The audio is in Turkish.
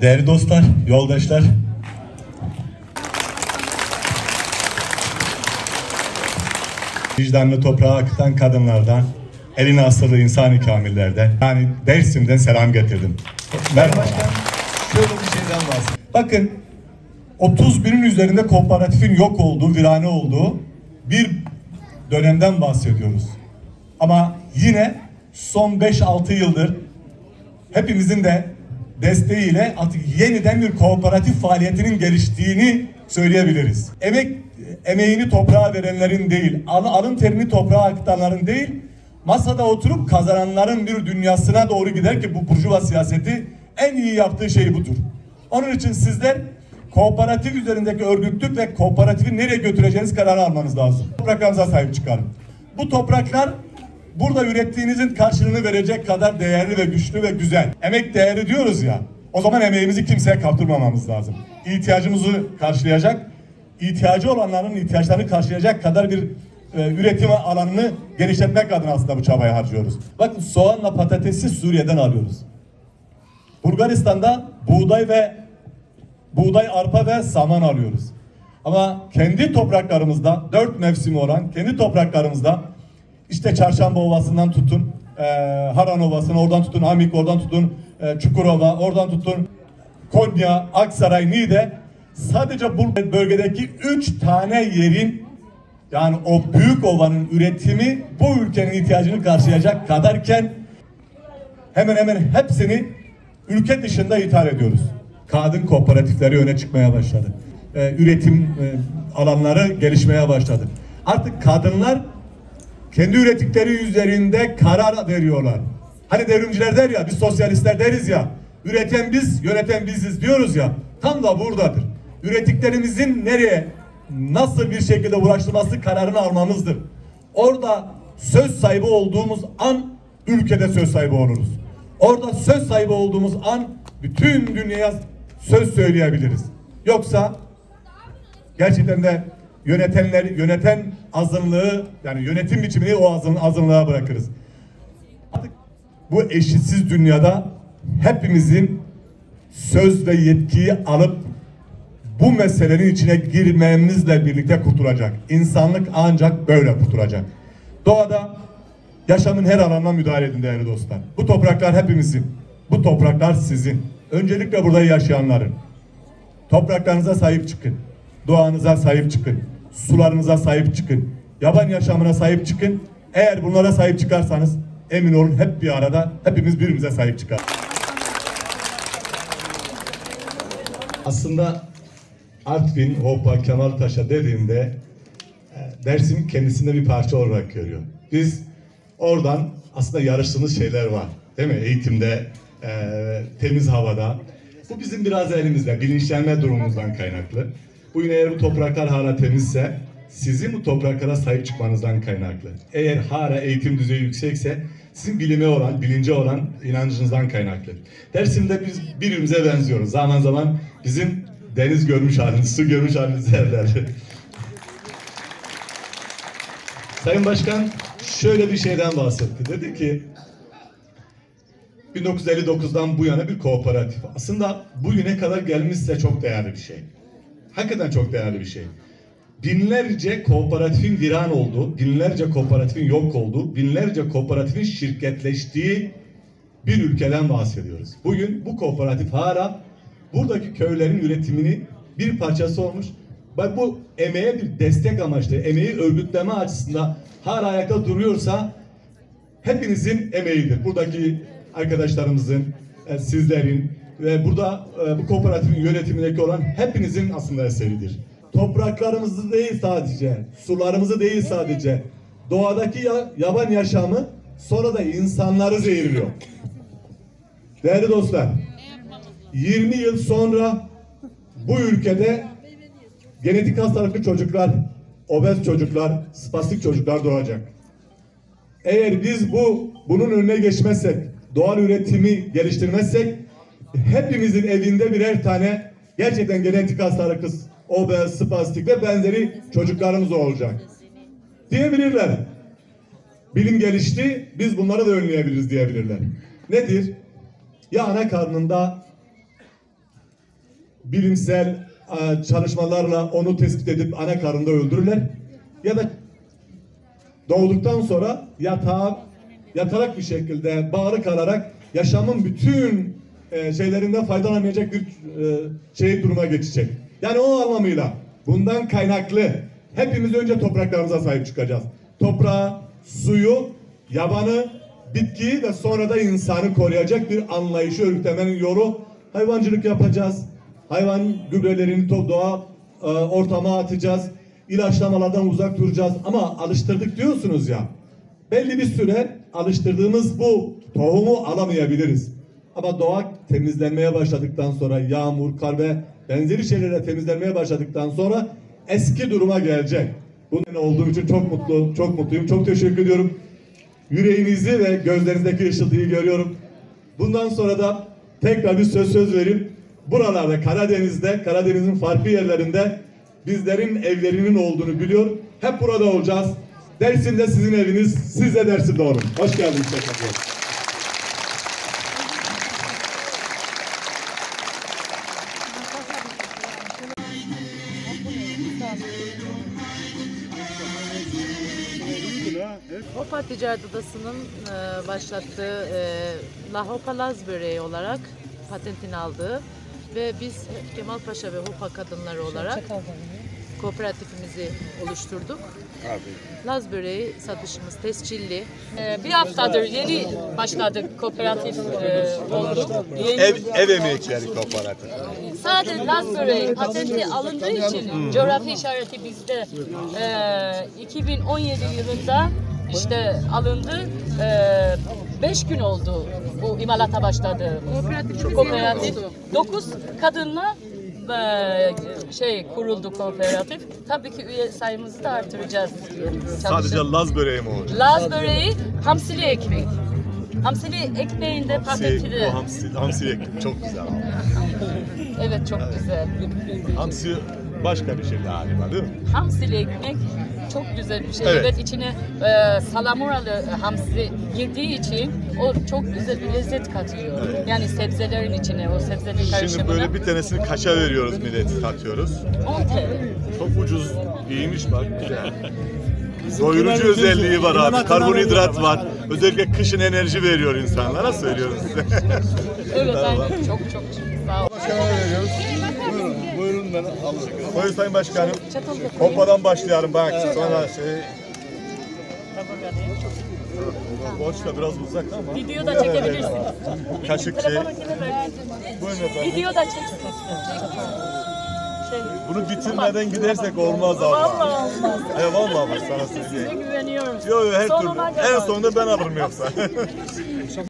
Değerli dostlar, yoldaşlar, vicdanlı toprağa akıtan kadınlardan, eline asılı insani kamillerden, yani Dersim'den selam getirdim. Merhaba. Şöyle bir şeyden bahsedeyim. Bakın, 30 binin üzerinde kooperatifin yok olduğu, virane olduğu bir dönemden bahsediyoruz. Ama yine son 5-6 yıldır hepimizin de desteğiyle artık yeniden bir kooperatif faaliyetinin geliştiğini söyleyebiliriz. Emeğini toprağa verenlerin değil, alın terini toprağa akıtanların değil, masada oturup kazananların bir dünyasına doğru gider ki bu burjuva siyaseti en iyi yaptığı şey budur. Onun için sizler kooperatif üzerindeki örgütlük ve kooperatifi nereye götüreceğiniz kararı almanız lazım. Topraklarınıza sahip çıkarın. Bu topraklar burada ürettiğinizin karşılığını verecek kadar değerli ve güçlü ve güzel. Emek değeri diyoruz ya, o zaman emeğimizi kimseye kaptırmamamız lazım. İhtiyacımızı karşılayacak, ihtiyacı olanların ihtiyaçlarını karşılayacak kadar bir üretim alanını genişletmek adına aslında bu çabayı harcıyoruz. Bakın, soğanla patatesi Suriye'den alıyoruz. Bulgaristan'da buğday, arpa ve saman alıyoruz. Ama kendi topraklarımızda, 4 mevsimi olan kendi topraklarımızda, İşte Çarşamba Ovası'ndan tutun, Haran Ovası'na, oradan tutun Amik, oradan tutun Çukurova, oradan tutun Konya, Aksaray, Niğde. Sadece bu bölgedeki 3 tane yerin, yani o büyük ovanın üretimi bu ülkenin ihtiyacını karşılayacak kadarken hemen hemen hepsini ülke dışında ithal ediyoruz. Kadın kooperatifleri öne çıkmaya başladı. Üretim alanları gelişmeye başladı. Artık kadınlar kendi ürettikleri üzerinde karar veriyorlar. Hani devrimciler der ya, biz sosyalistler deriz ya, üreten biz, yöneten biziz diyoruz ya, tam da buradadır. Ürettiklerimizin nereye, nasıl bir şekilde ulaştırılması kararını almamızdır. Orada söz sahibi olduğumuz an ülkede söz sahibi oluruz. Orada söz sahibi olduğumuz an bütün dünyaya söz söyleyebiliriz. Yoksa gerçekten de yöneten azınlığı, yani yönetim biçimini o azınlığa bırakırız. Artık bu eşitsiz dünyada hepimizin söz ve yetkiyi alıp bu meselenin içine girmemizle birlikte kurtulacak. İnsanlık ancak böyle kurtulacak. Doğada yaşamın her alanına müdahale edin değerli dostlar. Bu topraklar hepimizin. Bu topraklar sizin. Öncelikle burada yaşayanların. Topraklarınıza sahip çıkın. Doğanıza sahip çıkın. Sularınıza sahip çıkın. Yaban yaşamına sahip çıkın. Eğer bunlara sahip çıkarsanız emin olun hep bir arada hepimiz birbirimize sahip çıkar. Aslında Artvin, Hopa, Kemalpaşa dediğinde Dersim kendisinde bir parça olarak görüyor. Biz oradan aslında yarıştığımız şeyler var. Değil mi? Eğitimde, temiz havada. Bu bizim biraz elimizde, bilinçlenme durumumuzdan kaynaklı. Bu yine eğer bu topraklar hala temizse, sizin bu topraklara sahip çıkmanızdan kaynaklı. Eğer hala eğitim düzeyi yüksekse, sizin bilime olan, bilince olan inancınızdan kaynaklı. Dersim'de biz birbirimize benziyoruz. Zaman zaman bizim deniz görmüş halimiz, su görmüş halimiz derler. Sayın Başkan şöyle bir şeyden bahsetti. Dedi ki, 1959'dan bu yana bir kooperatif. Aslında bugüne kadar gelmişse çok değerli bir şey. Hakikaten çok değerli bir şey. Binlerce kooperatifin viran olduğu, binlerce kooperatifin yok olduğu, binlerce kooperatifin şirketleştiği bir ülkeden bahsediyoruz. Bugün bu kooperatif hala buradaki köylerin üretimini bir parçası olmuş. Bak, bu emeğe bir destek amaçlı, emeği örgütleme açısından hala ayakta duruyorsa hepinizin emeğidir. Buradaki arkadaşlarımızın, sizlerin ve burada bu kooperatifin yönetimindeki olan hepinizin aslında eseridir. Topraklarımızı değil sadece, sularımızı değil sadece, doğadaki yaban yaşamı, sonra da insanları zehirliyor. Değerli dostlar, 20 yıl sonra bu ülkede genetik hastalıklı çocuklar, obez çocuklar, spastik çocuklar doğacak. Eğer biz bunun önüne geçmezsek, doğal üretimi geliştirmezsek, hepimizin evinde birer tane gerçekten genetik hastalıklı, obez, spastik ve benzeri çocuklarımız olacak. Diyebilirler. Bilim gelişti, biz bunları da önleyebiliriz diyebilirler. Nedir? Ya ana karnında bilimsel çalışmalarla onu tespit edip ana karnında öldürürler. Ya da doğduktan sonra yatarak bir şekilde bağrı kalarak yaşamın bütün şeylerinden faydalanamayacak bir duruma geçecek. Yani o anlamıyla bundan kaynaklı hepimiz önce topraklarımıza sahip çıkacağız. Toprağı, suyu, yabanı, bitkiyi ve sonra da insanı koruyacak bir anlayışı örgütlemenin yolu. Hayvancılık yapacağız. Hayvan gübrelerini doğa ortama atacağız. İlaçlamalardan uzak duracağız. Ama alıştırdık diyorsunuz ya. Belli bir süre alıştırdığımız bu tohumu alamayabiliriz. Ama doğa temizlenmeye başladıktan sonra yağmur, kar ve benzeri şeylerle temizlenmeye başladıktan sonra eski duruma gelecek. Bunun olduğu için çok mutluyum. Çok teşekkür ediyorum. Yüreğinizi ve gözlerinizdeki ışıltıyı görüyorum. Bundan sonra da tekrar bir söz verip buralarda Karadeniz'de, Karadeniz'in farklı yerlerinde bizlerin evlerinin olduğunu biliyor. Hep burada olacağız. Dersim'de sizin eviniz, siz de Dersim'de olun. Hoş geldiniz. Hopa Ticaret Odası'nın başlattığı Hopa Laz Böreği olarak patentini aldığı ve biz Kemalpaşa ve Hopa kadınları olarak kooperatifimizi oluşturduk. Laz Böreği satışımız tescilli. Bir haftadır yeni başladık, kooperatif oldu. Ev emekçileri kooperatifi. Sadece Laz Böreği patenti alındığı için coğrafi işareti bizde 2017 yılında işte alındı. 5 gün oldu bu imalata başladı. Kooperatif 9 kadınla kuruldu kooperatif. Tabii ki üye sayımızı da artıracağız. Sadece Laz Böreği mi olacak? Laz Böreği, Hamsili ekmek. Hamsili ekmeğin de paketini. Hamsili ekmek çok güzel. Evet, çok güzel. Hamsi başka bir şey galiba, değil mi? Hamsili ekmek çok güzel bir şey. Evet, içine salamuralı hamsi girdiği için o çok güzel bir lezzet katıyor. Evet. Yani sebzelerin içine, o sebzelerin karışımına. Şimdi böyle bir tanesini kaça veriyoruz, milleti satıyoruz? 10 TL. Çok ucuz, iyiymiş bak. Güzel. Doyurucu özelliği var abi. Karbonhidrat var. Özellikle kışın enerji veriyor insanlara, söylüyorum size. Evet, aynen. Çok sağ olun. Buyurun, ben alırım. Buyurun Sayın Başkanım. Hopa'dan başlayalım bak. Evet. Sonra boşta biraz uzak ama. Video da çekebilirsiniz. Kaşık şey. Buyurun efendim. Video da çeksiniz. Bunu bitirmeden gidersek olmaz abi. Vallahi olmaz. Vallahi olmaz, sana söyleyeyim. Size güveniyorum. Yok, her türlü. En sonunda ben alırım yoksa.